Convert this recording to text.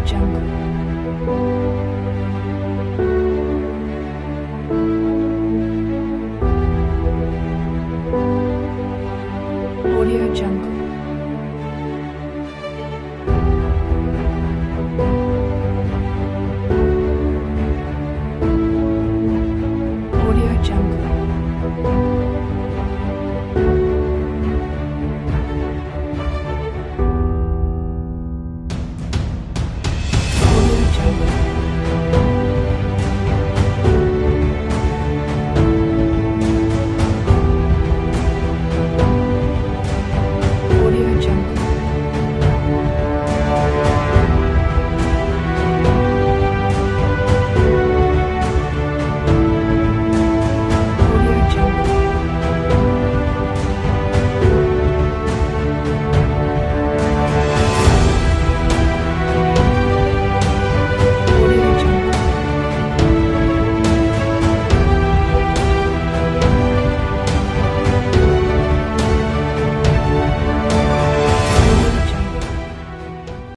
AudioJungle.